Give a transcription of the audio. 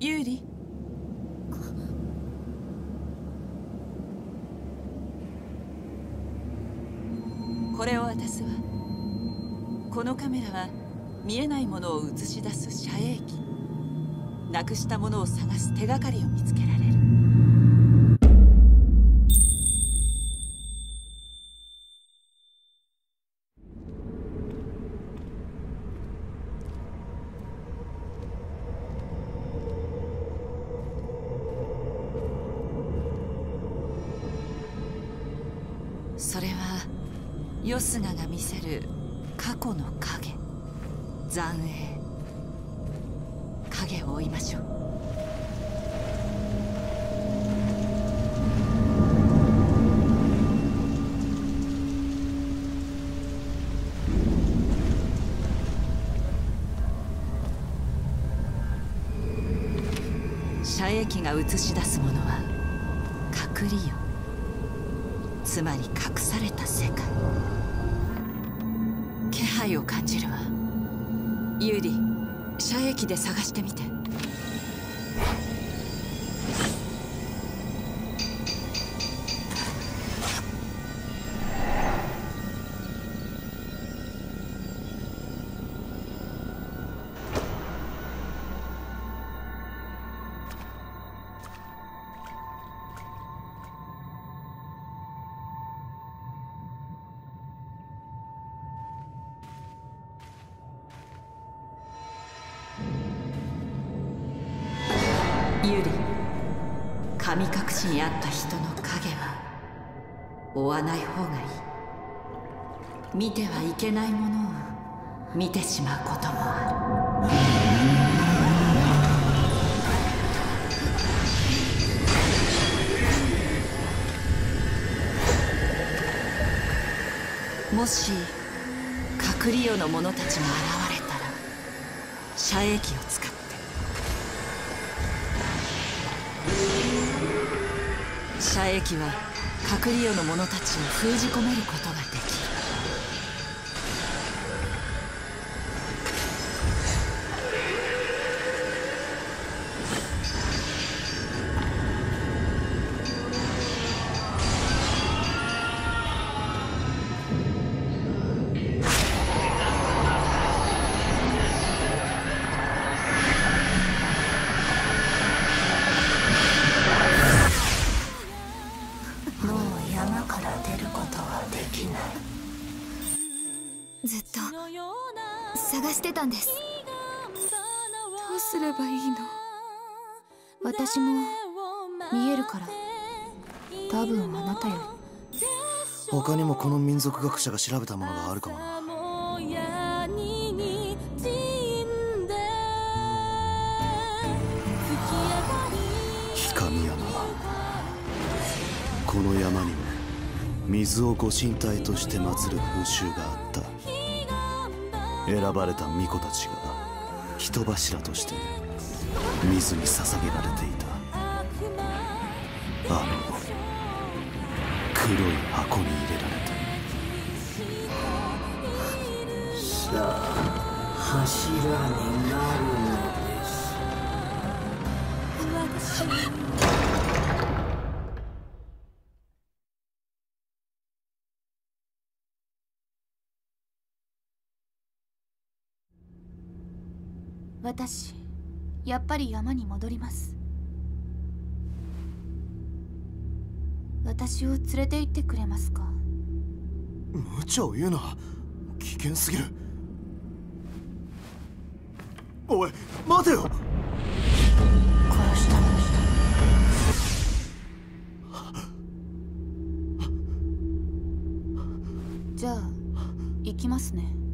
ユーリ。これを渡すわ。このカメラは見えないものを映し出す遮影機。なくしたものを探す手がかりを見つけられる。それはヨスガが見せる過去の影、残影。影を追いましょう。遮影機が映し出すものは隠りよ、つまり隠された世界。気配を感じるわ。ユーリ、遮影機で探してみて。ユリ、神隠しにあった人の影は追わない方がいい。見てはいけないものを見てしまうこともある。もし隠り世の者たちが現れたら、遮影機を使って遮影機は隠り世の者たちを封じ込めることができる。ずっと探してたんです。どうすればいいの。私も見えるから、多分あなたよ。他にもこの民族学者が調べたものがあるかもな。光山、この山には水をご神体として祀る風習があった。選ばれた巫女たちが人柱として水に捧げられていた。あの黒い箱に入れられた。さあ、柱になるのです。私、やっぱり山に戻ります。私を連れて行ってくれますか。無茶を言うな、危険すぎる。おい、待てよ。殺したのに。じゃあ行きますね。